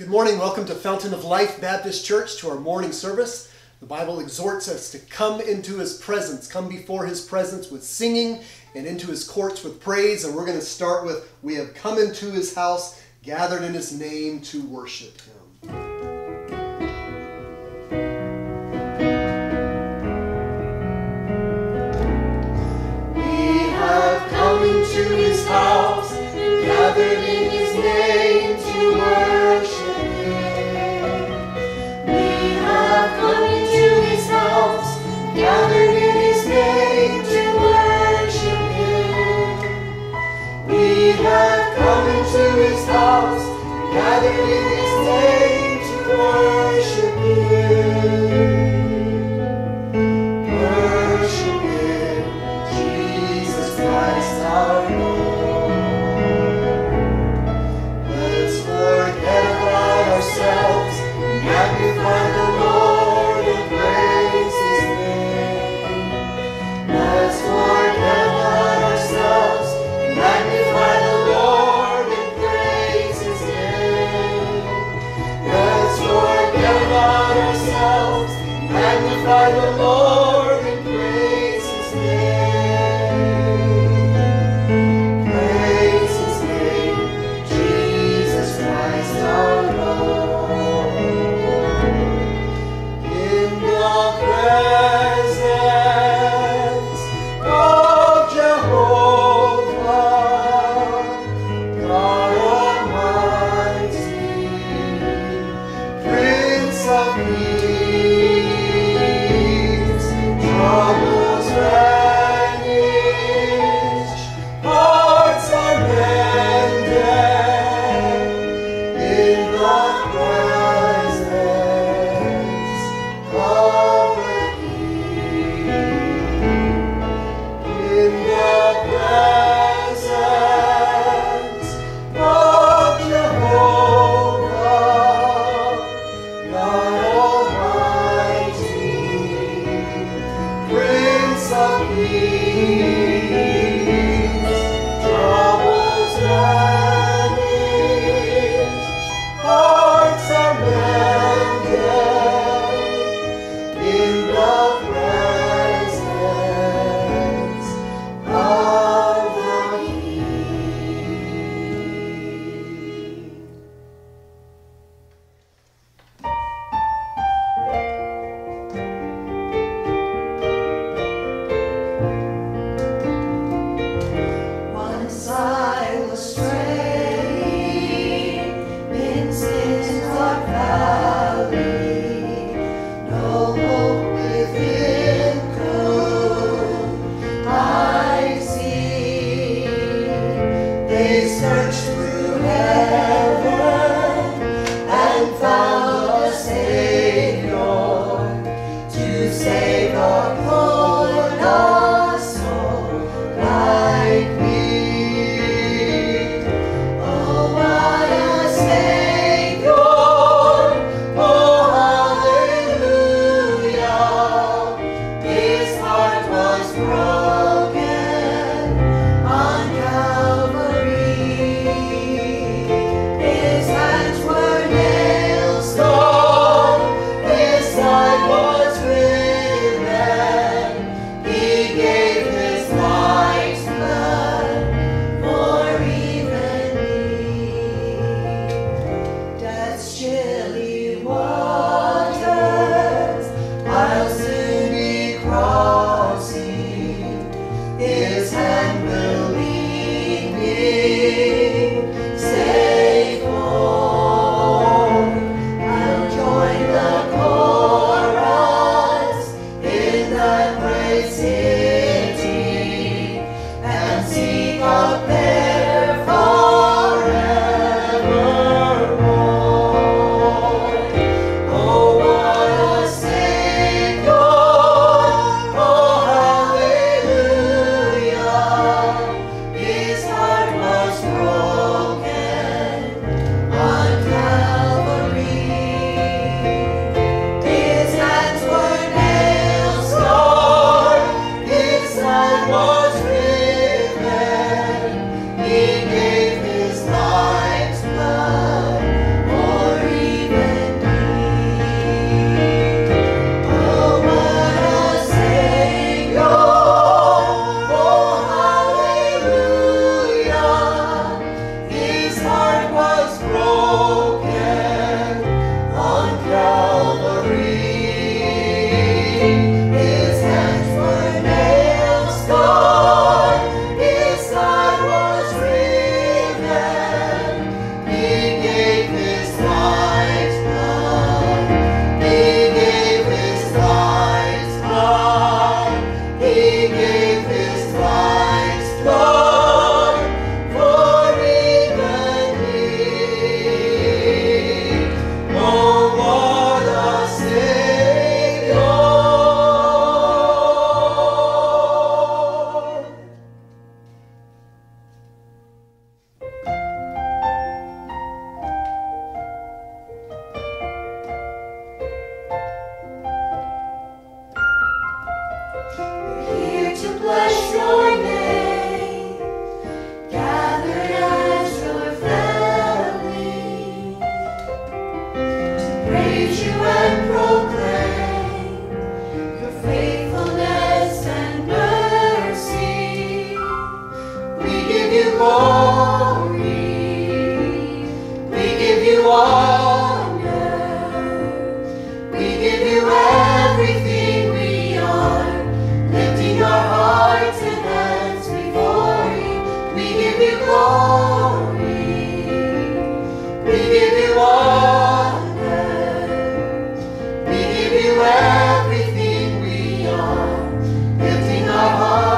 Good morning. Welcome to Fountain of Life Baptist Church, to our morning service. The Bible exhorts us to come into His presence, come before His presence with singing and into His courts with praise. And we're going to start with, we have come into His house, gathered in His name to worship Him. We have come into His house, gathered in His name to worship. Gathered in His name to worship Him. We have come into His house, gathered in His name to worship Him. Worship Him, Jesus Christ our Lord. Let's forget about ourselves, magnify the Lord and praise His name. Let's forget about ourselves, magnify the Lord and praise His name. Let's forget about ourselves, glory. We give you honor. We give you everything we are, lifting our hearts and hands before you. We give you glory. We give you honor. We give you everything we are, lifting our hearts.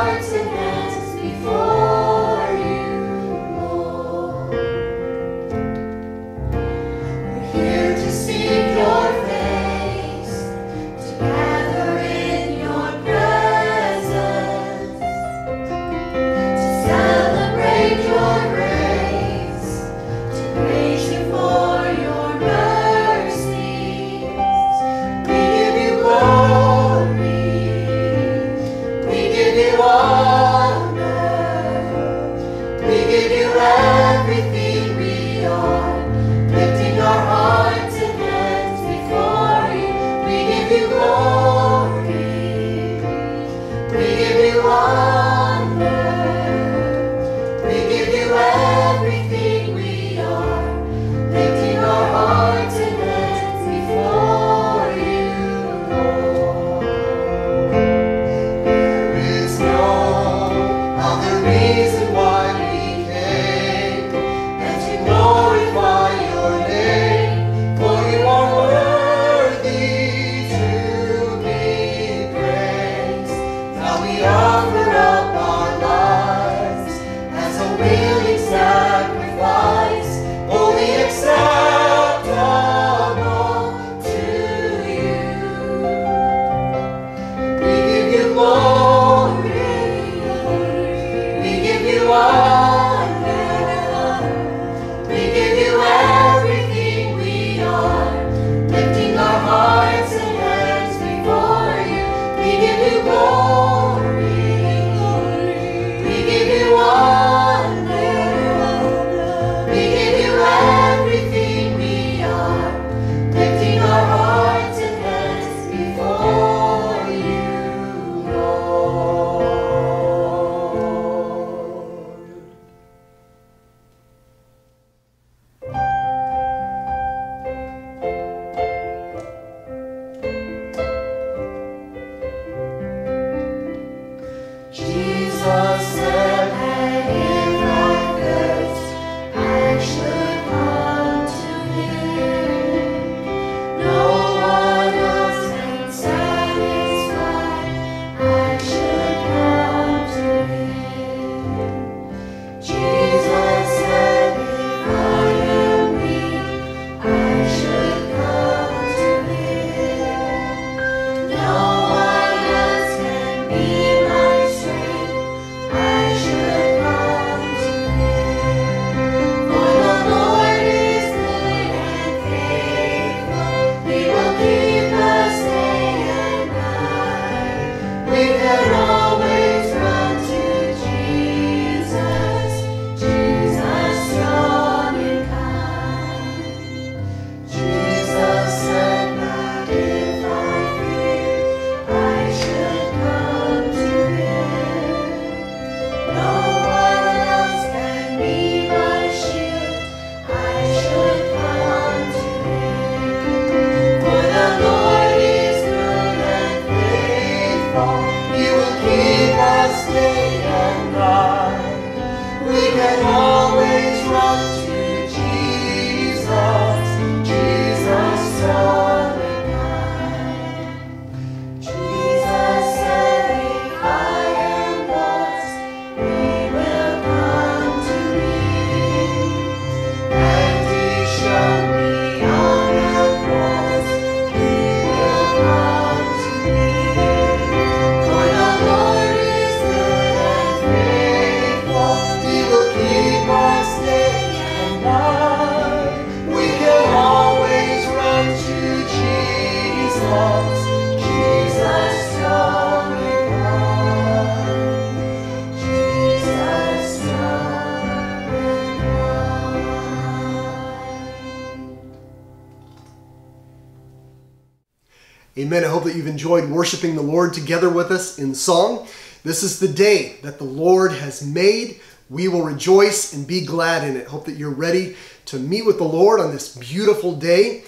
Amen. I hope that you've enjoyed worshiping the Lord together with us in song. This is the day that the Lord has made. We will rejoice and be glad in it. Hope that you're ready to meet with the Lord on this beautiful day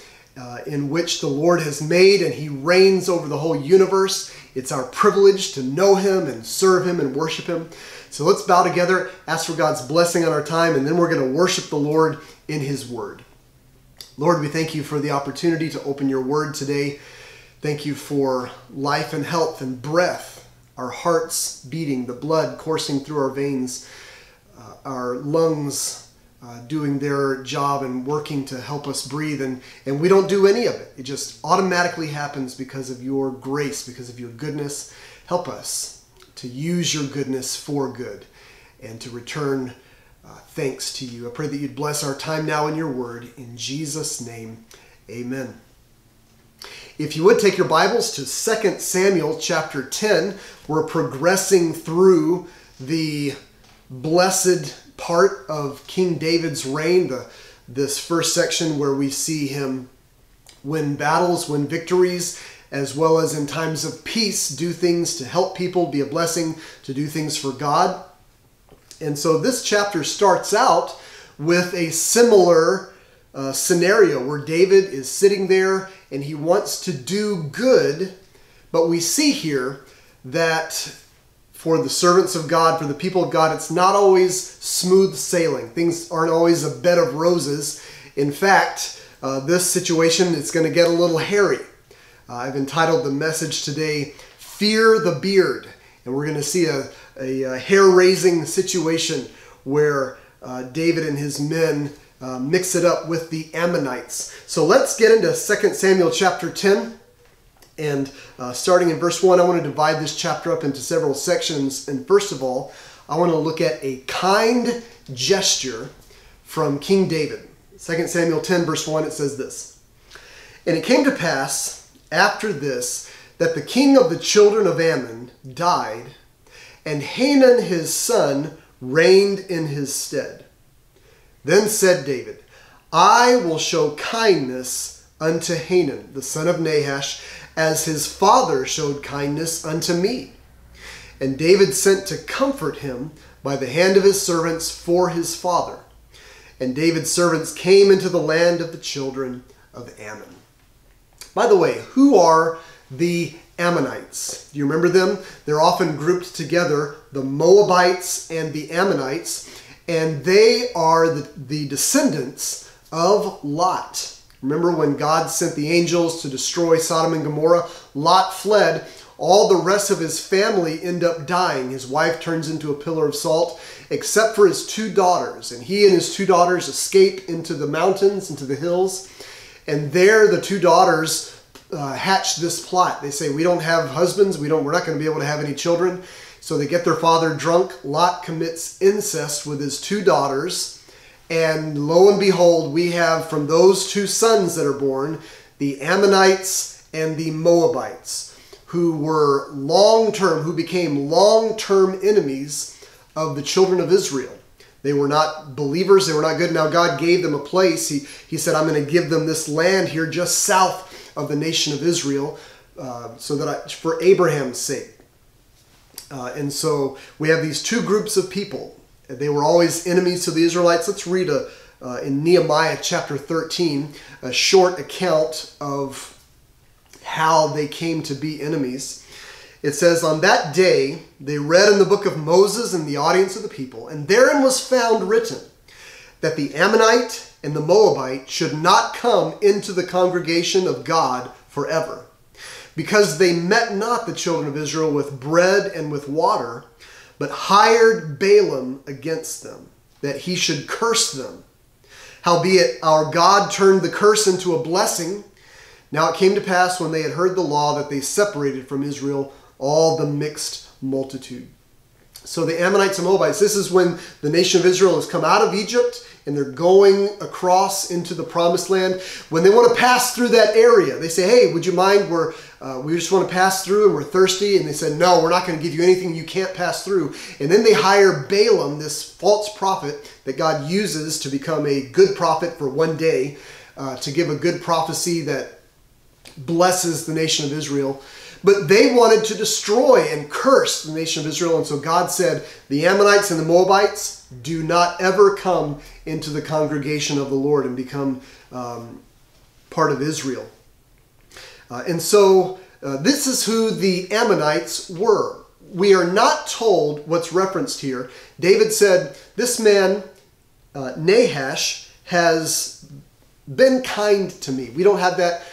in which the Lord has made, and He reigns over the whole universe. It's our privilege to know Him and serve Him and worship Him. So let's bow together, ask for God's blessing on our time, and then we're going to worship the Lord in His Word. Lord, we thank You for the opportunity to open Your Word today. Thank You for life and health and breath, our hearts beating, the blood coursing through our veins, our lungs doing their job and working to help us breathe, and we don't do any of it. It just automatically happens because of Your grace, because of Your goodness. Help us to use Your goodness for good and to return thanks to You. I pray that You'd bless our time now in Your Word. In Jesus' name, amen. If you would, take your Bibles to 2 Samuel chapter 10. We're progressing through the blessed part of King David's reign, this first section where we see him win battles, win victories, as well as in times of peace, do things to help people, be a blessing, to do things for God. And so this chapter starts out with a similar scenario where David is sitting there and he wants to do good, but we see here that for the servants of God, for the people of God, it's not always smooth sailing. Things aren't always a bed of roses. In fact, this situation, it's going to get a little hairy. I've entitled the message today, Fear the Beard, and we're going to see a hair-raising situation where David and his men mix it up with the Ammonites. So let's get into 2 Samuel chapter 10. And starting in verse 1, I want to divide this chapter up into several sections. And first of all, I want to look at a kind gesture from King David. 2 Samuel 10 verse 1, it says this: "And it came to pass after this that the king of the children of Ammon died, and Hanun his son reigned in his stead. Then said David, I will show kindness unto Hanun, the son of Nahash, as his father showed kindness unto me. And David sent to comfort him by the hand of his servants for his father. And David's servants came into the land of the children of Ammon." By the way, who are the Ammonites? Do you remember them? They're often grouped together, the Moabites and the Ammonites, and they are the descendants of Lot. Remember when God sent the angels to destroy Sodom and Gomorrah? Lot fled. All the rest of his family end up dying. His wife turns into a pillar of salt, except for his two daughters. And he and his two daughters escape into the mountains, into the hills. And there the two daughters hatch this plot. They say, we don't have husbands. We're not going to be able to have any children. So they get their father drunk. Lot commits incest with his two daughters. And lo and behold, we have from those two sons that are born, the Ammonites and the Moabites, who became long-term enemies of the children of Israel. They were not believers. They were not good. Now God gave them a place. He said, I'm going to give them this land here just south of the nation of Israel, for Abraham's sake. And so we have these two groups of people. They were always enemies to the Israelites. Let's read in Nehemiah chapter 13 a short account of how they came to be enemies. It says, "On that day they read in the book of Moses in the audience of the people, and therein was found written that the Ammonite and the Moabite should not come into the congregation of God forever, because they met not the children of Israel with bread and with water, but hired Balaam against them, that he should curse them. Howbeit our God turned the curse into a blessing. Now it came to pass when they had heard the law that they separated from Israel all the mixed multitude." So the Ammonites and Moabites, this is when the nation of Israel has come out of Egypt and they're going across into the promised land. When they want to pass through that area, they say, hey, would you mind? We just want to pass through and we're thirsty. And they said, no, we're not going to give you anything you can't pass through. And then they hire Balaam, this false prophet that God uses to become a good prophet for one day, to give a good prophecy that blesses the nation of Israel. But they wanted to destroy and curse the nation of Israel. And so God said, the Ammonites and the Moabites, do not ever come into the congregation of the Lord and become part of Israel. This is who the Ammonites were. We are not told what's referenced here. David said, this man, Nahash, has been kind to me. We don't have that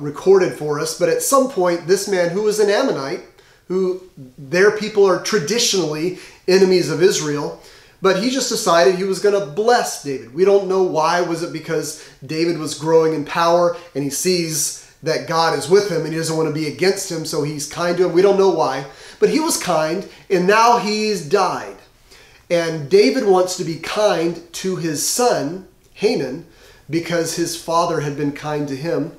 recorded for us, but at some point, this man who was an Ammonite, who their people are traditionally enemies of Israel, but he just decided he was going to bless David. We don't know why. Was it because David was growing in power and he sees that God is with him and he doesn't want to be against him, so he's kind to him? We don't know why, but he was kind, and now he's died. And David wants to be kind to his son, Hanun, because his father had been kind to him.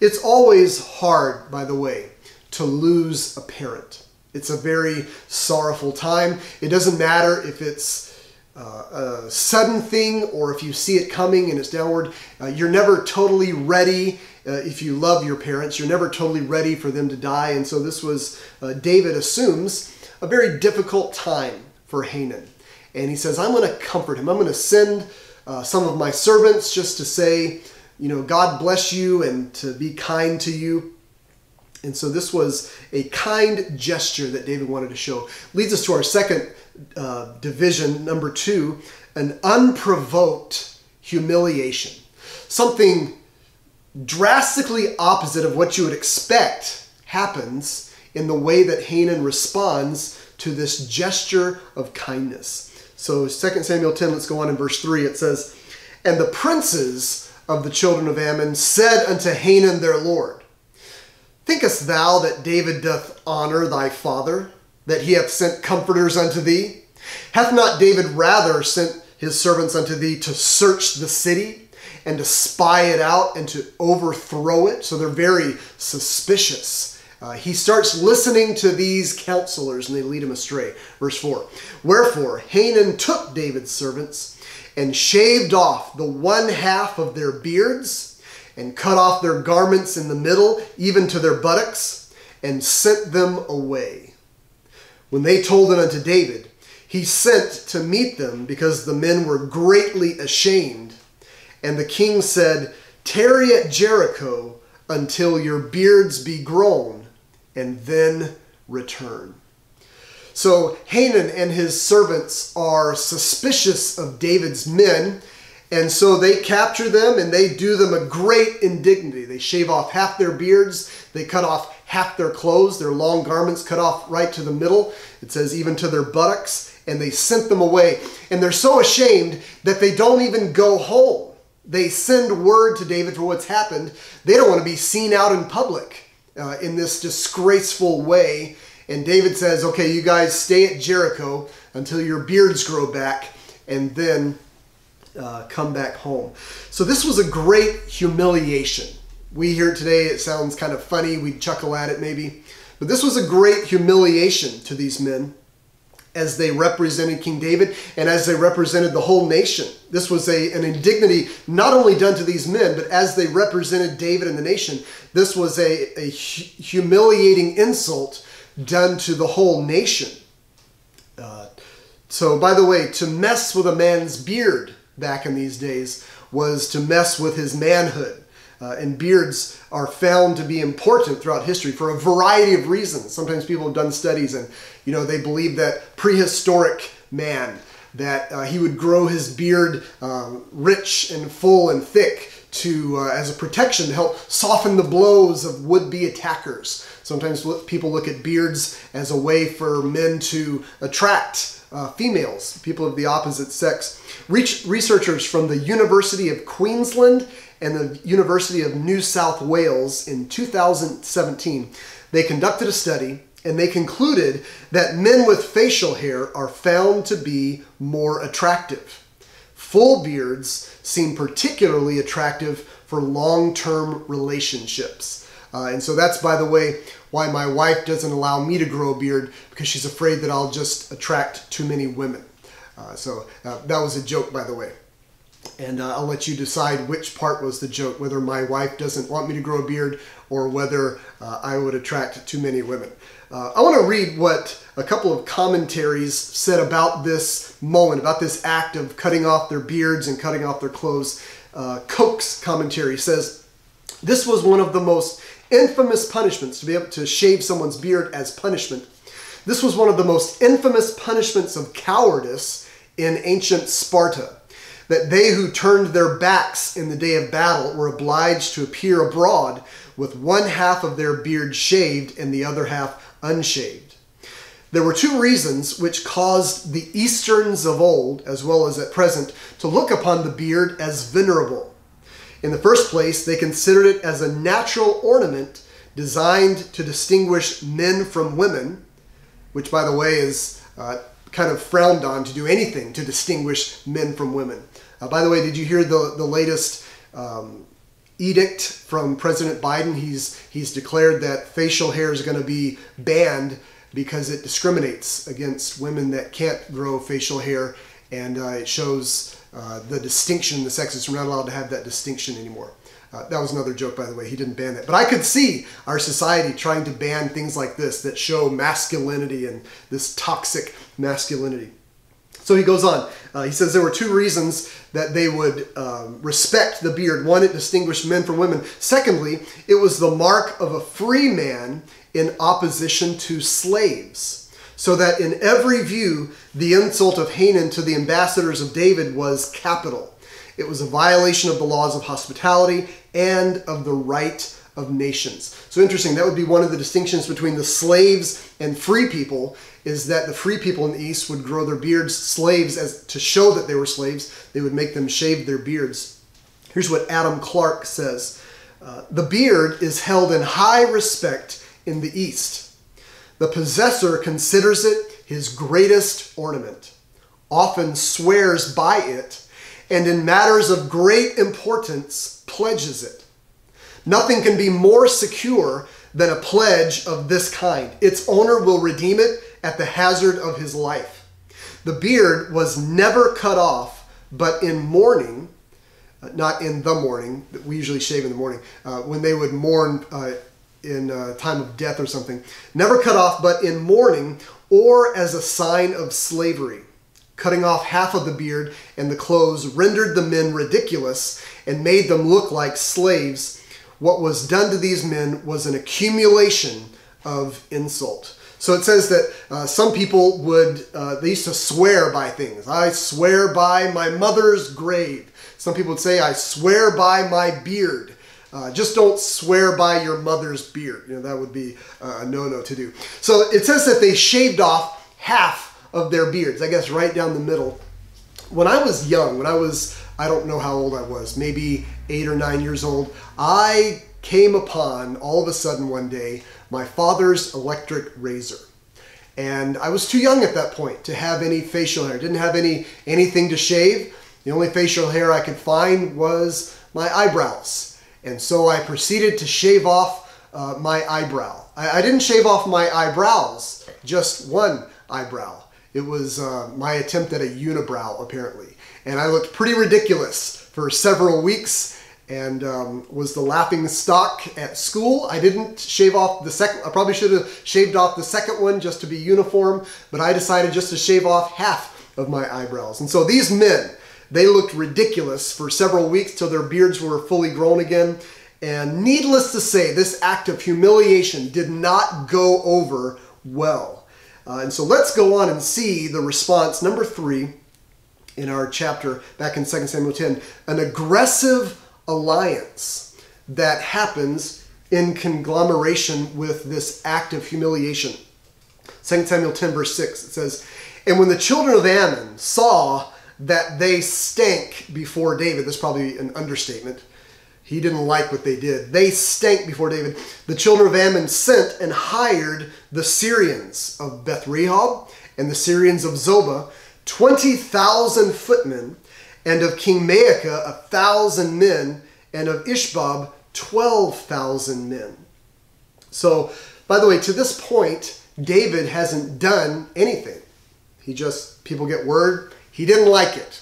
It's always hard, by the way, to lose a parent. It's a very sorrowful time. It doesn't matter if it's a sudden thing or if you see it coming and it's downward. You're never totally ready. If you love your parents, you're never totally ready for them to die. And so this was, David assumes, a very difficult time for Hanun. And he says, I'm going to comfort him. I'm going to send some of my servants just to say, you know, God bless you and to be kind to you. And so this was a kind gesture that David wanted to show. Leads us to our second division, number two, an unprovoked humiliation. Something drastically opposite of what you would expect happens in the way that Hanun responds to this gesture of kindness. So 2 Samuel 10, let's go on in verse 3. It says, and the princes of the children of Ammon said unto Hanun their lord, thinkest thou that David doth honor thy father, that he hath sent comforters unto thee? Hath not David rather sent his servants unto thee to search the city and to spy it out and to overthrow it? So they're very suspicious. He starts listening to these counselors and they lead him astray. Verse 4, wherefore Hanun took David's servants and shaved off the one half of their beards and cut off their garments in the middle, even to their buttocks, and sent them away. When they told it unto David, he sent to meet them because the men were greatly ashamed. And the king said, tarry at Jericho until your beards be grown, and then return. So Hanun and his servants are suspicious of David's men, and so they capture them and they do them a great indignity. They shave off half their beards, they cut off half their clothes, their long garments cut off right to the middle. It says even to their buttocks, and they sent them away. And they're so ashamed that they don't even go home. They send word to David for what's happened. They don't want to be seen out in public in this disgraceful way. And David says, okay, you guys stay at Jericho until your beards grow back and then come back home. So this was a great humiliation. We hear it today, it sounds kind of funny. We chuckle at it maybe. But this was a great humiliation to these men as they represented King David and as they represented the whole nation. This was an indignity not only done to these men, but as they represented David and the nation, this was a humiliating insult done to the whole nation. So by the way, to mess with a man's beard back in these days was to mess with his manhood. And beards are found to be important throughout history for a variety of reasons. Sometimes people have done studies and, you know, they believe that prehistoric man, that he would grow his beard rich and full and thick to as a protection to help soften the blows of would-be attackers. Sometimes people look at beards as a way for men to attract females, people of the opposite sex. Researchers from the University of Queensland and the University of New South Wales in 2017, they conducted a study and they concluded that men with facial hair are found to be more attractive. Full beards seem particularly attractive for long-term relationships. And so that's, by the way, why my wife doesn't allow me to grow a beard, because she's afraid that I'll just attract too many women. So that was a joke, by the way. And I'll let you decide which part was the joke, whether my wife doesn't want me to grow a beard or whether I would attract too many women. I want to read what a couple of commentaries said about this moment, about this act of cutting off their beards and cutting off their clothes. Koch's commentary says, "This was one of the most infamous punishments," to be able to shave someone's beard as punishment. "This was one of the most infamous punishments of cowardice in ancient Sparta, that they who turned their backs in the day of battle were obliged to appear abroad with one half of their beard shaved and the other half unshaved. There were two reasons which caused the Easterns of old, as well as at present, to look upon the beard as venerable. In the first place, they considered it as a natural ornament designed to distinguish men from women," which, by the way, is kind of frowned on to do anything to distinguish men from women. By the way, did you hear the latest edict from President Biden? He's declared that facial hair is going to be banned because it discriminates against women that can't grow facial hair, and it shows the distinction. The sexes are not allowed to have that distinction anymore. That was another joke, by the way. He didn't ban that. But I could see our society trying to ban things like this that show masculinity and this toxic masculinity. So he goes on. He says there were two reasons that they would respect the beard. One, it distinguished men from women. Secondly, it was the mark of a free man in opposition to slaves. So that in every view, the insult of Hanun to the ambassadors of David was capital. It was a violation of the laws of hospitality and of the right of nations." So interesting. That would be one of the distinctions between the slaves and free people, is that the free people in the East would grow their beards. Slaves, as to show that they were slaves, they would make them shave their beards. Here's what Adam Clark says. "The beard is held in high respect in the East. The possessor considers it his greatest ornament, often swears by it, and in matters of great importance, pledges it. Nothing can be more secure than a pledge of this kind. Its owner will redeem it at the hazard of his life. The beard was never cut off, but in mourning," not in the morning, we usually shave in the morning, when they would mourn in time of death or something, "never cut off, but in mourning or as a sign of slavery. Cutting off half of the beard and the clothes rendered the men ridiculous and made them look like slaves. What was done to these men was an accumulation of insult." So it says that some people would, they used to swear by things. "I swear by my mother's grave." Some people would say, "I swear by my beard." Just don't swear by your mother's beard. You know, that would be a no-no to do. So it says that they shaved off half of their beards, I guess right down the middle. When I was young, when I was, I don't know how old I was, maybe 8 or 9 years old, I came upon, all of a sudden one day, my father's electric razor. And I was too young at that point to have any facial hair. I didn't have anything to shave. The only facial hair I could find was my eyebrows. And so I proceeded to shave off my eyebrow. I didn't shave off my eyebrows, just one eyebrow. It was my attempt at a unibrow, apparently. And I looked pretty ridiculous for several weeks and was the laughing stock at school. I didn't shave off the second. I probably should have shaved off the second one just to be uniform, but I decided just to shave off half of my eyebrows. And so these men, they looked ridiculous for several weeks till their beards were fully grown again. And needless to say, this act of humiliation did not go over well. And so let's go on and see the response, number 3 in our chapter back in 2 Samuel 10, an aggressive alliance that happens in conglomeration with this act of humiliation. 2 Samuel 10, verse 6, it says, "And when the children of Ammon saw that they stank before David," that's probably an understatement. He didn't like what they did. "They stank before David. The children of Ammon sent and hired the Syrians of Beth-Rehob and the Syrians of Zobah, 20,000 footmen, and of King Maacah 1,000 men, and of Ishbab 12,000 men." So, by the way, to this point, David hasn't done anything. He just, people get word, he didn't like it.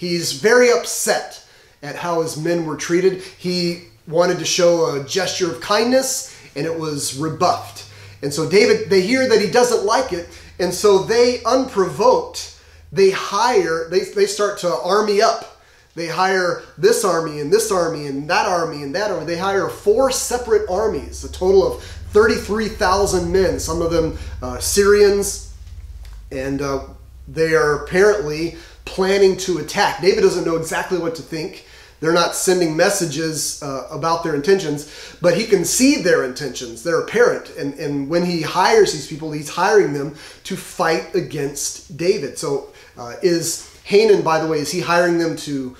He's very upset at how his men were treated. He wanted to show a gesture of kindness, and it was rebuffed. And so David, they hear that he doesn't like it, and so they, unprovoked, they start to army up. They hire this army and that army and that army. They hire 4 separate armies, a total of 33,000 men, some of them Syrians, and they are apparently planning to attack. David doesn't know exactly what to think. They're not sending messages about their intentions, but he can see their intentions. They're apparent, and when he hires these people, he's hiring them to fight against David. So is Hanun, by the way, is he hiring them to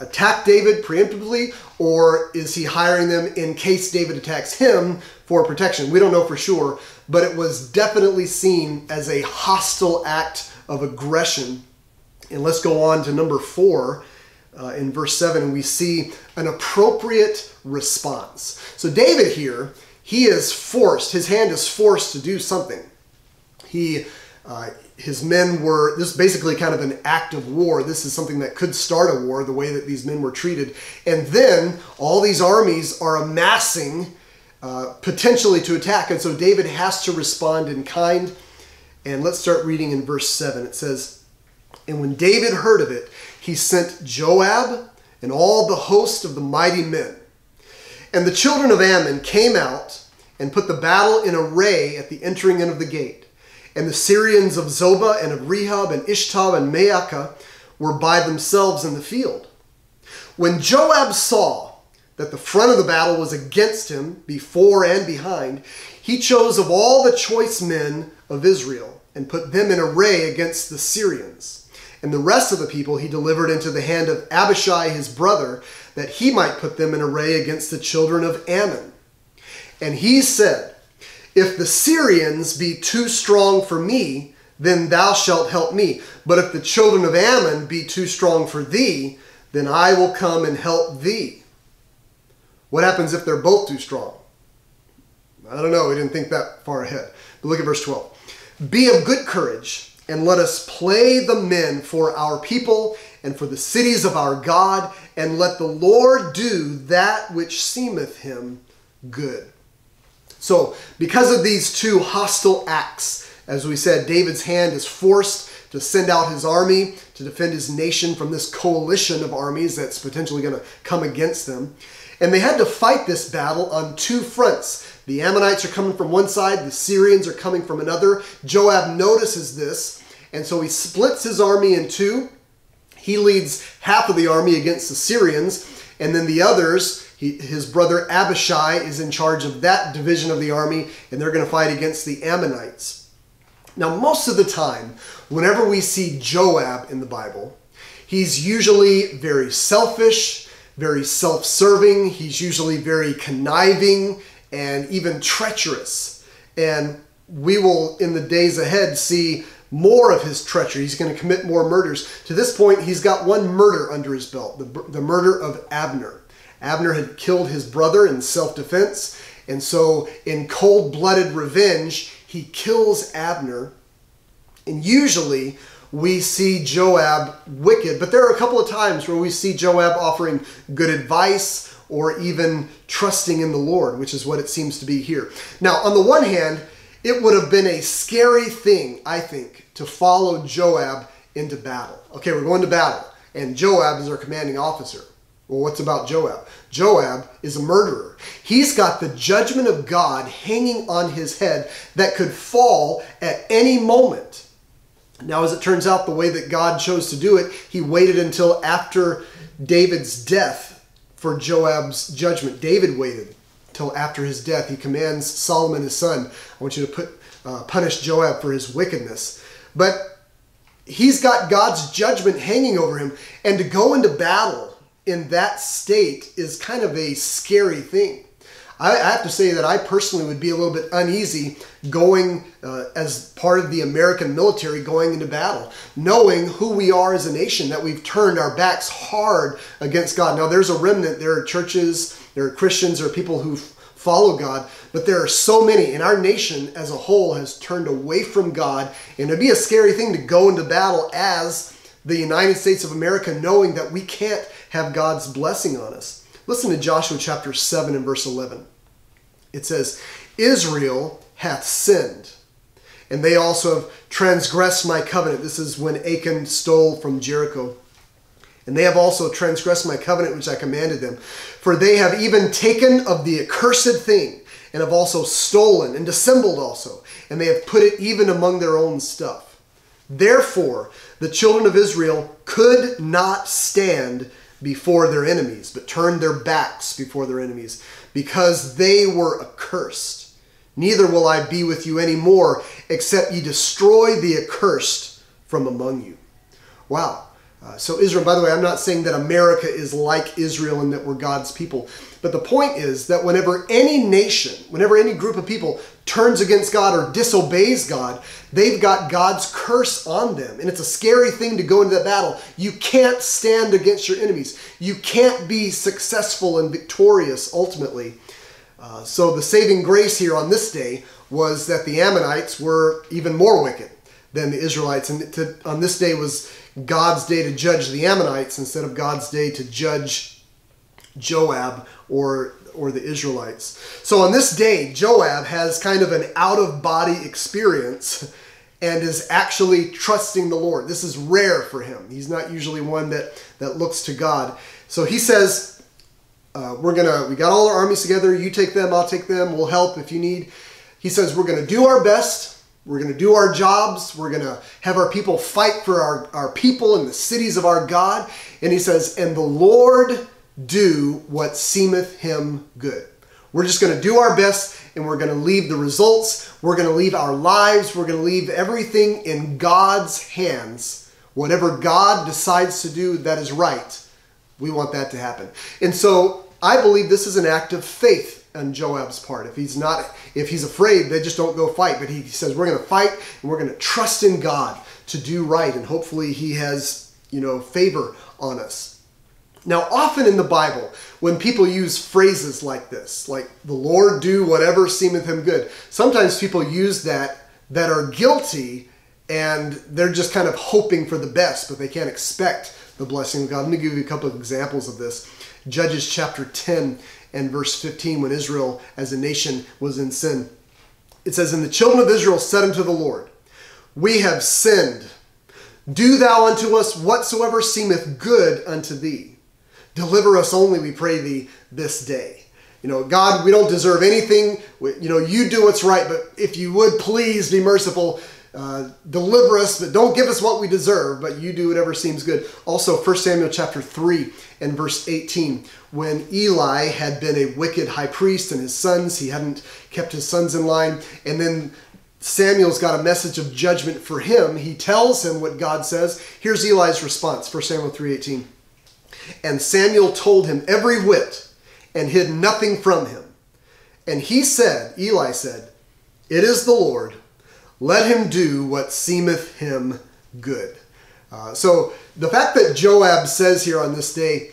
attack David preemptively, or is he hiring them in case David attacks him for protection? We don't know for sure, but it was definitely seen as a hostile act of aggression. And let's go on to number 4. In verse 7, we see an appropriate response. So David here, he is forced, his hand is forced to do something. His men were, this is basically kind of an act of war. This is something that could start a war, the way that these men were treated. And then all these armies are amassing potentially to attack. And so David has to respond in kind. And let's start reading in verse 7. It says, "And when David heard of it, he sent Joab and all the host of the mighty men. And the children of Ammon came out and put the battle in array at the entering in of the gate. And the Syrians of Zobah and of Rehob and Ishbab and Maacah were by themselves in the field. When Joab saw that the front of the battle was against him, before and behind, he chose of all the choice men of Israel and put them in array against the Syrians. And the rest of the people he delivered into the hand of Abishai his brother, that he might put them in array against the children of Ammon. And he said, If the Syrians be too strong for me, then thou shalt help me. But if the children of Ammon be too strong for thee, then I will come and help thee." What happens if they're both too strong? I don't know. We didn't think that far ahead. But look at verse 12. "Be of good courage, and let us play the men for our people and for the cities of our God, and let the Lord do that which seemeth him good." So because of these two hostile acts, as we said, David's hand is forced to send out his army to defend his nation from this coalition of armies that's potentially going to come against them. And they had to fight this battle on 2 fronts. The Ammonites are coming from one side, the Syrians are coming from another. Joab notices this, and so he splits his army in 2. He leads half of the army against the Syrians, and then the others, his brother Abishai is in charge of that division of the army, and they're going to fight against the Ammonites. Now, most of the time, whenever we see Joab in the Bible, he's usually very selfish, very self-serving. He's usually very conniving and even treacherous. And we will, in the days ahead, see more of his treachery. He's going to commit more murders. To this point, he's got one murder under his belt, the murder of Abner. Abner had killed his brother in self-defense, and so in cold-blooded revenge, he kills Abner. And usually, we see Joab wicked, but there are a couple of times where we see Joab offering good advice, or even trusting in the Lord, which is what it seems to be here. Now, on the one hand, it would have been a scary thing, I think, to follow Joab into battle. Okay, we're going to battle, and Joab is our commanding officer. Well, what's about Joab? Joab is a murderer. He's got the judgment of God hanging on his head that could fall at any moment. Now, as it turns out, the way that God chose to do it, he waited until after David's death for Joab's judgment. David waited till after his death. He commands Solomon, his son, I want you to punish Joab for his wickedness. But he's got God's judgment hanging over him, and to go into battle in that state is kind of a scary thing. I have to say that I personally would be a little bit uneasy going as part of the American military, going into battle, knowing who we are as a nation, that we've turned our backs hard against God. Now, there's a remnant. There are churches, there are Christians, there are people who follow God, but there are so many, and our nation as a whole has turned away from God, and it'd be a scary thing to go into battle as the United States of America knowing that we can't have God's blessing on us. Listen to Joshua chapter 7 and verse 11. It says, Israel hath sinned, and they also have transgressed my covenant. This is when Achan stole from Jericho. And they have also transgressed my covenant, which I commanded them. For they have even taken of the accursed thing, and have also stolen and dissembled also. And they have put it even among their own stuff. Therefore, the children of Israel could not stand before their enemies, but turned their backs before their enemies, because they were accursed. Neither will I be with you any more, except ye destroy the accursed from among you. Wow. So Israel, by the way, I'm not saying that America is like Israel and that we're God's people. But the point is that whenever any nation, whenever any group of people turns against God or disobeys God, they've got God's curse on them. And it's a scary thing to go into that battle. You can't stand against your enemies. You can't be successful and victorious ultimately. So the saving grace here on this day was that the Ammonites were even more wicked than the Israelites. And on this day was God's day to judge the Ammonites instead of God's day to judge Joab or the Israelites. So on this day, Joab has kind of an out-of-body experience and is actually trusting the Lord. This is rare for him. He's not usually one that looks to God. So he says, we got all our armies together. You take them, I'll take them. We'll help if you need. He says, we're going to do our best. We're going to do our jobs. We're going to have our people fight for our people and the cities of our God. And he says, and the Lord do what seemeth him good. We're just going to do our best, and we're going to leave the results. We're going to leave our lives. We're going to leave everything in God's hands. Whatever God decides to do that is right, we want that to happen. And so I believe this is an act of faith on Joab's part. If he's afraid, they just don't go fight. But he says, we're going to fight, and we're going to trust in God to do right. And hopefully he has, favor on us. Now, often in the Bible, when people use phrases like this, like the Lord do whatever seemeth him good, sometimes people use that are guilty, and they're just kind of hoping for the best, but they can't expect the blessing of God. Let me give you a couple of examples of this. Judges chapter 10 and verse 15, when Israel as a nation was in sin. It says, and the children of Israel said unto the Lord, we have sinned. Do thou unto us whatsoever seemeth good unto thee. Deliver us only, we pray thee, this day. God, we don't deserve anything. You do what's right, but if you would please be merciful, deliver us, but don't give us what we deserve, but you do whatever seems good. Also, 1 Samuel chapter 3 and verse 18, when Eli had been a wicked high priest and his sons, he hadn't kept his sons in line, and then Samuel's got a message of judgment for him. He tells him what God says. Here's Eli's response, 1 Samuel 3:18. And Samuel told him every whit and hid nothing from him. And he said, Eli said, it is the Lord. Let him do what seemeth him good. So the fact that Joab says here on this day,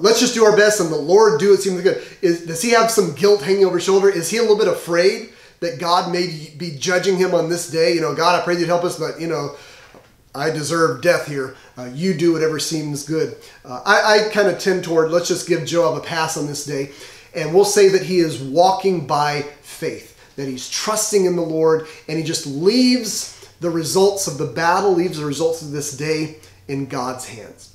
let's just do our best and the Lord do what seemeth good. Does he have some guilt hanging over his shoulder? Is he a little bit afraid that God may be judging him on this day? God, I pray you'd help us, but, I deserve death here. You do whatever seems good. I kind of tend toward, let's just give Joab a pass on this day. And we'll say that he is walking by faith, that he's trusting in the Lord, and he just leaves the results of the battle, leaves the results of this day in God's hands.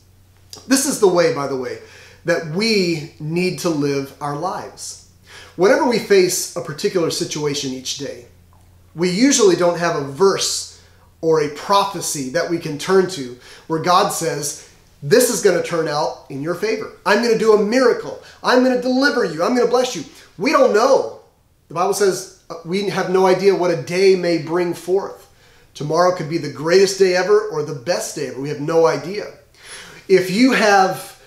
This is the way, by the way, that we need to live our lives. Whenever we face a particular situation each day, we usually don't have a verse or a prophecy that we can turn to where God says, this is going to turn out in your favor. I'm going to do a miracle. I'm going to deliver you. I'm going to bless you. We don't know. The Bible says, we have no idea what a day may bring forth. Tomorrow could be the greatest day ever or the best day ever. We have no idea. If you have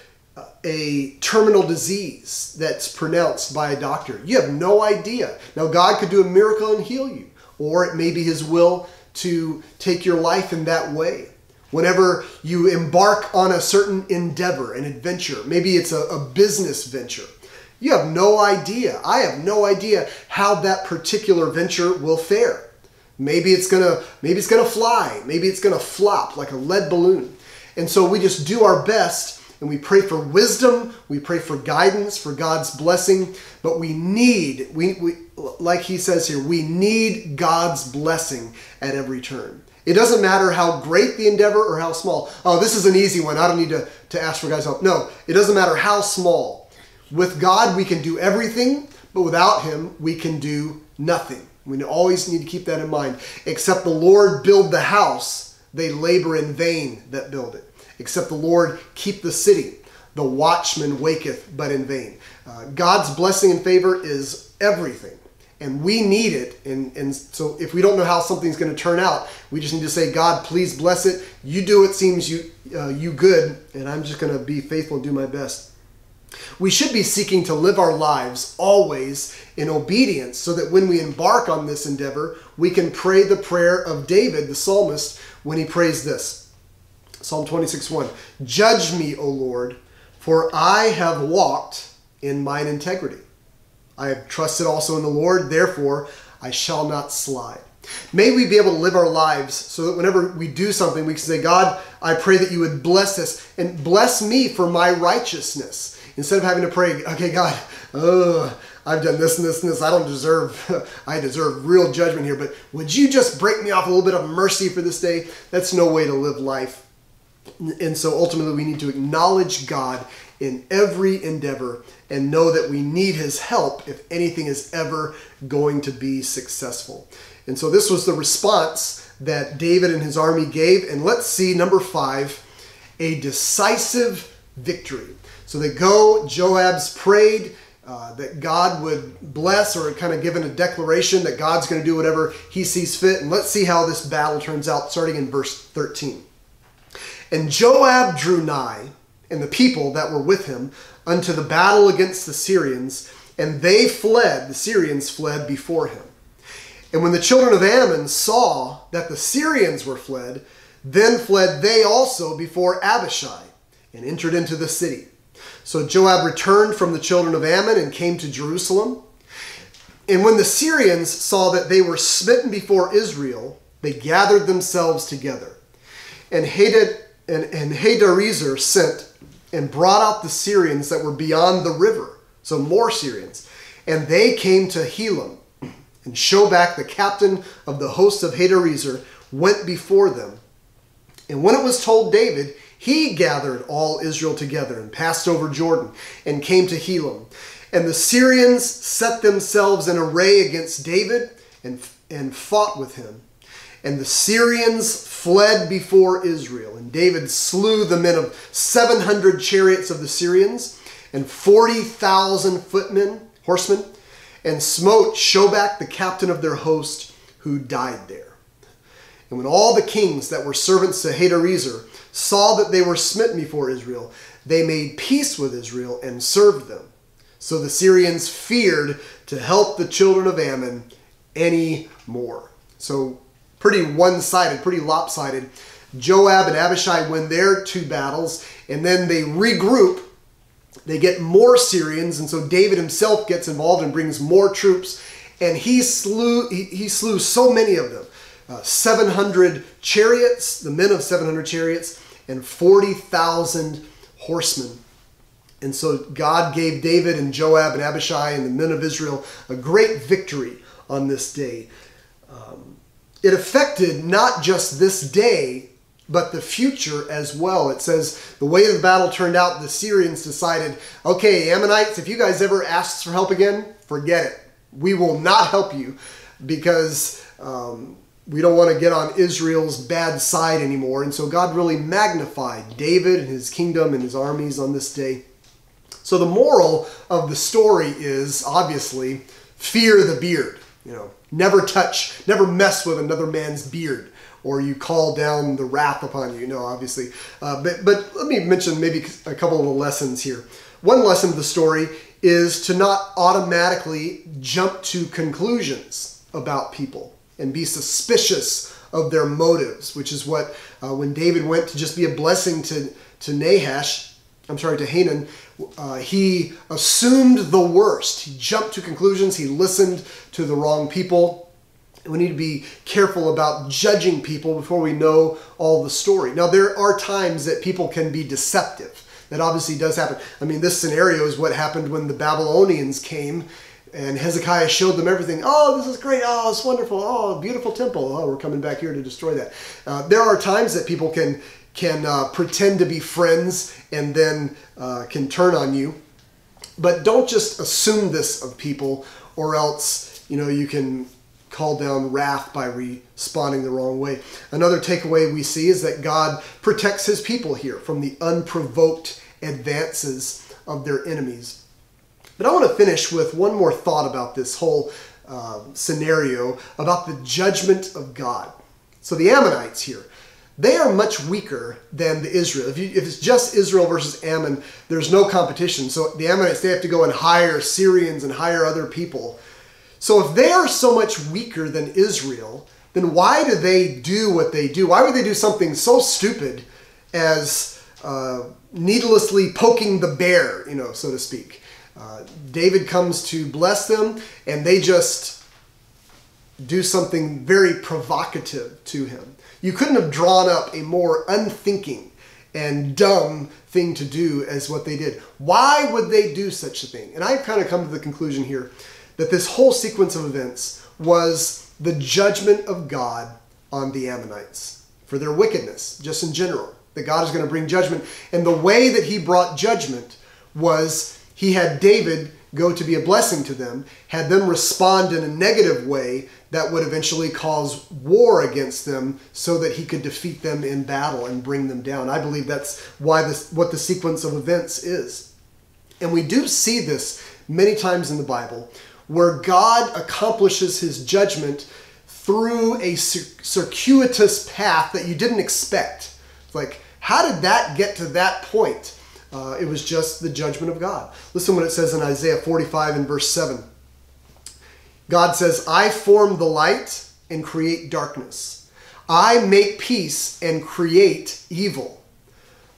a terminal disease that's pronounced by a doctor, you have no idea. Now, God could do a miracle and heal you, or it may be his will to take your life in that way. Whenever you embark on a certain endeavor, an adventure, maybe it's a business venture, you have no idea. I have no idea how that particular venture will fare. Maybe it's gonna fly. Maybe it's gonna flop like a lead balloon. And so we just do our best, and we pray for wisdom, we pray for guidance, for God's blessing, but we need, like he says here, we need God's blessing at every turn. It doesn't matter how great the endeavor or how small. Oh, this is an easy one. I don't need to ask for God's help. No, it doesn't matter how small. With God, we can do everything, but without him, we can do nothing. We always need to keep that in mind. Except the Lord build the house, they labor in vain that build it. Except the Lord keep the city, the watchman waketh but in vain. God's blessing and favor is everything, and we need it. And so if we don't know how something's going to turn out, we just need to say, God, please bless it. You do what seems you good, and I'm just going to be faithful and do my best. We should be seeking to live our lives always in obedience, so that when we embark on this endeavor, we can pray the prayer of David, the psalmist, when he prays this. Psalm 26:1, judge me, O Lord, for I have walked in mine integrity. I have trusted also in the Lord, therefore I shall not slide. May we be able to live our lives so that whenever we do something, we can say, God, I pray that you would bless this and bless me for my righteousness. Instead of having to pray, okay, God, I've done this and this and this. I don't deserve, I deserve real judgment here, but would you just break me off a little bit of mercy for this day? That's no way to live life. And so ultimately we need to acknowledge God in every endeavor and know that we need his help if anything is ever going to be successful. And so this was the response that David and his army gave. And let's see, number 5, a decisive victory. So they go, Joab's prayed that God would bless, or kind of given a declaration that God's going to do whatever he sees fit. And let's see how this battle turns out, starting in verse 13. And Joab drew nigh, and the people that were with him, unto the battle against the Syrians, and they fled, the Syrians fled before him. And when the children of Ammon saw that the Syrians were fled, then fled they also before Abishai, and entered into the city. So Joab returned from the children of Ammon and came to Jerusalem. And when the Syrians saw that they were smitten before Israel, they gathered themselves together. And Hadadezer sent and brought out the Syrians that were beyond the river, so more Syrians. And they came to Helam. And Shobach, the captain of the host of Hadadezer, went before them. And when it was told David, he gathered all Israel together and passed over Jordan and came to Helam. And the Syrians set themselves in array against David and fought with him. And the Syrians fled before Israel. And David slew the men of 700 chariots of the Syrians and 40,000 horsemen, and smote Shobach, the captain of their host, who died there. And when all the kings that were servants to Hadadezer saw that they were smitten before Israel, they made peace with Israel and served them. So the Syrians feared to help the children of Ammon any more. So pretty one-sided, pretty lopsided. Joab and Abishai win their 2 battles, and then they regroup. They get more Syrians, and so David himself gets involved and brings more troops, and he slew so many of them. 700 chariots, the men of 700 chariots, and 40,000 horsemen. And so God gave David and Joab and Abishai and the men of Israel a great victory on this day. It affected not just this day, but the future as well. It says, the way the battle turned out, the Syrians decided, okay, Ammonites, if you guys ever ask for help again, forget it. We will not help you, because we don't want to get on Israel's bad side anymore. And so God really magnified David and his kingdom and his armies on this day. So the moral of the story is, obviously, fear the beard. You know, never mess with another man's beard, or you call down the wrath upon you. No, obviously. But let me mention maybe a couple of the lessons here. One lesson of the story is to not automatically jump to conclusions about people and be suspicious of their motives, which is what, when David went to just be a blessing to Hanun, he assumed the worst. He jumped to conclusions. He listened to the wrong people. We need to be careful about judging people before we know all the story. Now, there are times that people can be deceptive. That obviously does happen. I mean, this scenario is what happened when the Babylonians came and Hezekiah showed them everything. Oh, this is great. Oh, it's wonderful. Oh, beautiful temple. Oh, we're coming back here to destroy that. There are times that people can pretend to be friends and then can turn on you. But don't just assume this of people, or else, you know, you can call down wrath by responding the wrong way. Another takeaway we see is that God protects his people here from the unprovoked advances of their enemies. But I want to finish with one more thought about this whole scenario about the judgment of God. So the Ammonites here, they are much weaker than the Israel. If it's just Israel versus Ammon, there's no competition. So the Ammonites, they have to go and hire Syrians and hire other people. So if they are so much weaker than Israel, then why do they do what they do? Why would they do something so stupid as needlessly poking the bear, you know, so to speak? David comes to bless them, and they just do something very provocative to him. You couldn't have drawn up a more unthinking and dumb thing to do as what they did. Why would they do such a thing? And I've kind of come to the conclusion here that this whole sequence of events was the judgment of God on the Ammonites for their wickedness, just in general, that God is going to bring judgment. And the way that he brought judgment was he had David go to be a blessing to them, had them respond in a negative way that would eventually cause war against them so that he could defeat them in battle and bring them down. I believe that's why what the sequence of events is. And we do see this many times in the Bible, where God accomplishes his judgment through a circuitous path that you didn't expect. It's like, how did that get to that point? It was just the judgment of God. Listen what it says in Isaiah 45 and verse 7. God says, I form the light and create darkness. I make peace and create evil.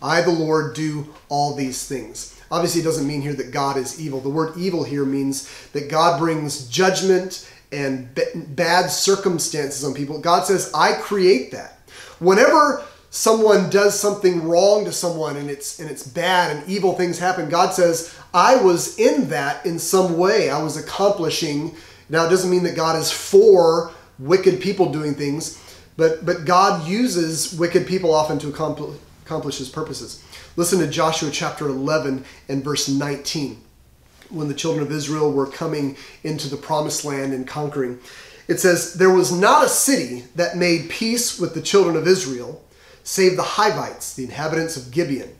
I, the Lord, do all these things. Obviously, it doesn't mean here that God is evil. The word evil here means that God brings judgment and bad circumstances on people. God says, I create that. Whenever someone does something wrong to someone and it's bad and evil things happen, God says, I was in that in some way. I was accomplishing. Now, it doesn't mean that God is for wicked people doing things, but God uses wicked people often to accomplish his purposes. Listen to Joshua chapter 11 and verse 19, when the children of Israel were coming into the promised land and conquering. It says, there was not a city that made peace with the children of Israel, save the Hivites, the inhabitants of Gibeon.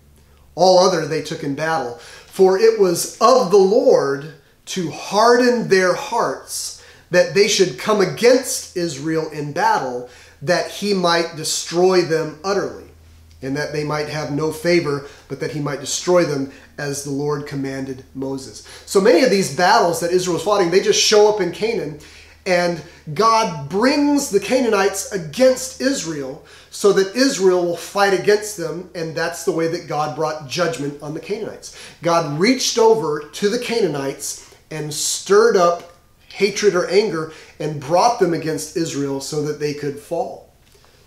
All other they took in battle. For it was of the Lord to harden their hearts, that they should come against Israel in battle, that he might destroy them utterly, and that they might have no favor, but that he might destroy them as the Lord commanded Moses. So many of these battles that Israel is fighting, they just show up in Canaan, and God brings the Canaanites against Israel so that Israel will fight against them, and that's the way that God brought judgment on the Canaanites. God reached over to the Canaanites and stirred up hatred or anger and brought them against Israel so that they could fall.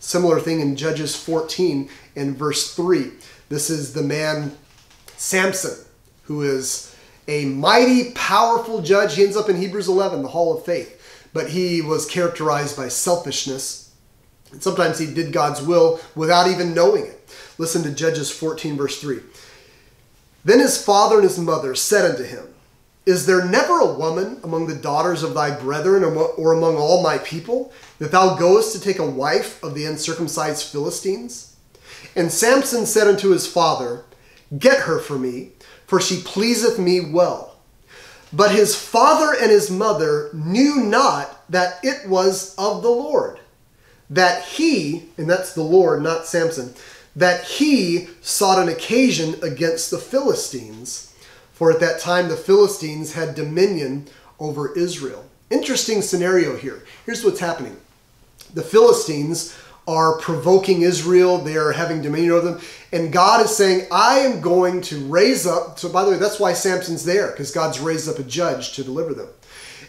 Similar thing in Judges 14 and verse 3. This is the man Samson, who is a mighty, powerful judge. He ends up in Hebrews 11, the Hall of Faith. But he was characterized by selfishness. And sometimes he did God's will without even knowing it. Listen to Judges 14, verse 3. Then his father and his mother said unto him, Is there never a woman among the daughters of thy brethren or among all my people that thou goest to take a wife of the uncircumcised Philistines? And Samson said unto his father, Get her for me, for she pleaseth me well. But his father and his mother knew not that it was of the Lord, that he, and that's the Lord, not Samson, that he sought an occasion against the Philistines. For at that time the Philistines had dominion over Israel. Interesting scenario here. Here's what's happening. The Philistines are provoking Israel. They are having dominion over them. And God is saying, I am going to raise up. So by the way, that's why Samson's there, because God's raised up a judge to deliver them.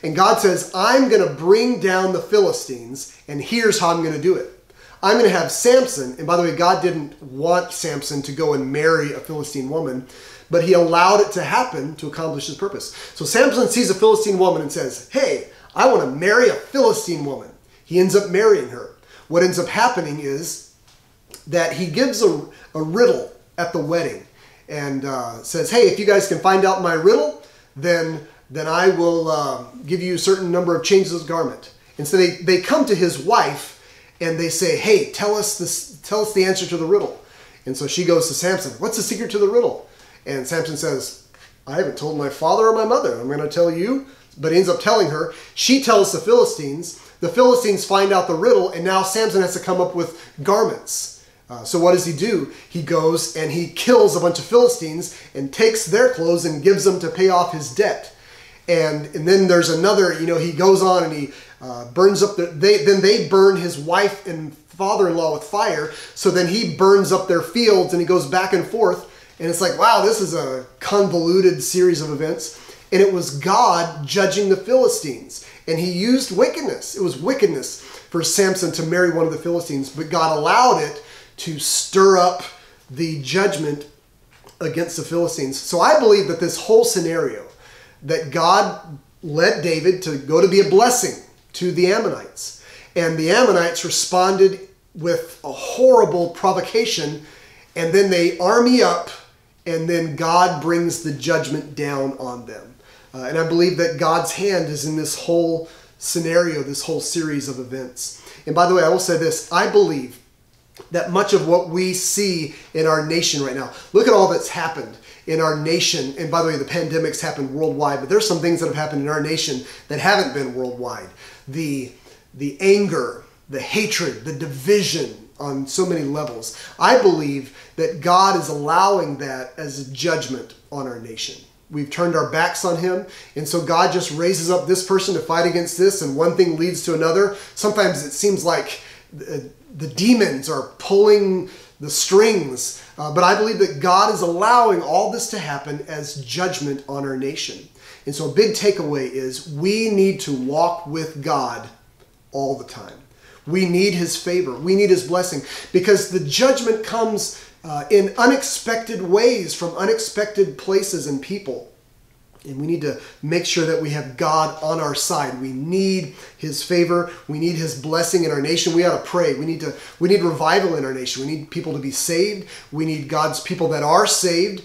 And God says, I'm going to bring down the Philistines, and here's how I'm going to do it. I'm going to have Samson, and by the way, God didn't want Samson to go and marry a Philistine woman, but he allowed it to happen to accomplish his purpose. So Samson sees a Philistine woman and says, hey, I want to marry a Philistine woman. He ends up marrying her. What ends up happening is that he gives a riddle at the wedding and says, hey, if you guys can find out my riddle, then I will give you a certain number of changes of garment. And so they come to his wife and they say, hey, tell us the answer to the riddle. And so she goes to Samson, what's the secret to the riddle? And Samson says, I haven't told my father or my mother. I'm going to tell you. But he ends up telling her. She tells the Philistines. The Philistines find out the riddle, and now Samson has to come up with garments. So what does he do? He goes and he kills a bunch of Philistines and takes their clothes and gives them to pay off his debt. And then there's another, you know, he goes on and he burns up the... Then they burn his wife and father-in-law with fire. So then he burns up their fields and he goes back and forth. And it's like, wow, this is a convoluted series of events. And it was God judging the Philistines. And he used wickedness. It was wickedness for Samson to marry one of the Philistines. But God allowed it to stir up the judgment against the Philistines. So I believe that this whole scenario, that God led David to go to be a blessing to the Ammonites. And the Ammonites responded with a horrible provocation. And then they army up. And then God brings the judgment down on them. And I believe that God's hand is in this whole scenario, this whole series of events. And by the way, I will say this. I believe that much of what we see in our nation right now, look at all that's happened in our nation. And by the way, the pandemic's happened worldwide, but there's some things that have happened in our nation that haven't been worldwide. The anger, the hatred, the division, on so many levels. I believe that God is allowing that as a judgment on our nation. We've turned our backs on him, and so God just raises up this person to fight against this, and one thing leads to another. Sometimes it seems like the demons are pulling the strings, but I believe that God is allowing all this to happen as judgment on our nation. And so a big takeaway is we need to walk with God all the time. We need his favor. We need his blessing, because the judgment comes in unexpected ways from unexpected places and people. And we need to make sure that we have God on our side. We need his favor. We need his blessing in our nation. We ought to pray. We need revival in our nation. We need people to be saved. We need God's people that are saved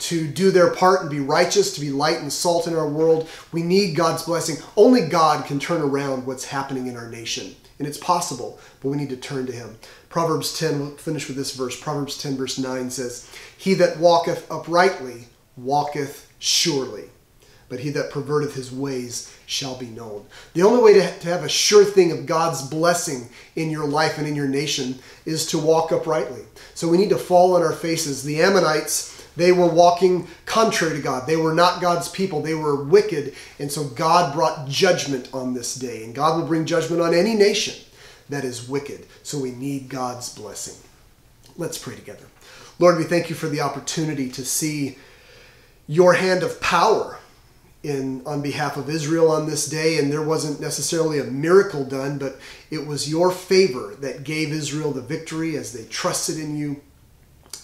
to do their part and be righteous, to be light and salt in our world. We need God's blessing. Only God can turn around what's happening in our nation. And it's possible, but we need to turn to him. Proverbs 10, we'll finish with this verse. Proverbs 10, verse 9 says, he that walketh uprightly walketh surely, but he that perverteth his ways shall be known. The only way to have a sure thing of God's blessing in your life and in your nation is to walk uprightly. So we need to fall on our faces. The Ammonites, they were walking contrary to God. They were not God's people. They were wicked. And so God brought judgment on this day. And God will bring judgment on any nation that is wicked. So we need God's blessing. Let's pray together. Lord, we thank you for the opportunity to see your hand of power on behalf of Israel on this day. And there wasn't necessarily a miracle done, but it was your favor that gave Israel the victory as they trusted in you.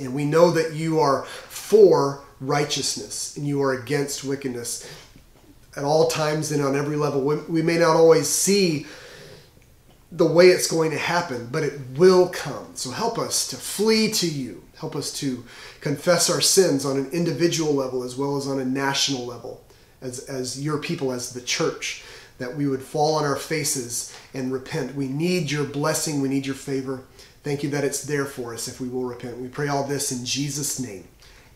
And we know that you are for righteousness and you are against wickedness at all times and on every level. We may not always see the way it's going to happen, but it will come. So help us to flee to you. Help us to confess our sins on an individual level as well as on a national level as your people, as the church, that we would fall on our faces and repent. We need your blessing. We need your favor. Thank you that it's there for us if we will repent. We pray all this in Jesus' name.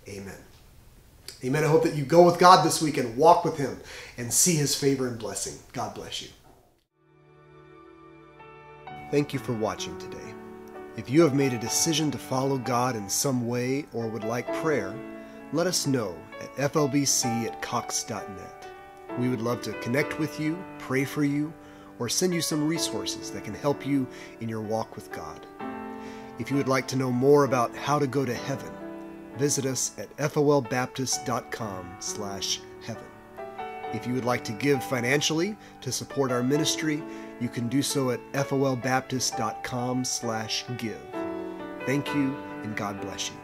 Amen. Amen. I hope that you go with God this week and walk with him and see his favor and blessing. God bless you. Thank you for watching today. If you have made a decision to follow God in some way or would like prayer, let us know at flbc@cox.net. We would love to connect with you, pray for you, or send you some resources that can help you in your walk with God. If you would like to know more about how to go to heaven, visit us at folbaptist.com/heaven. If you would like to give financially to support our ministry, you can do so at folbaptist.com/give. Thank you, and God bless you.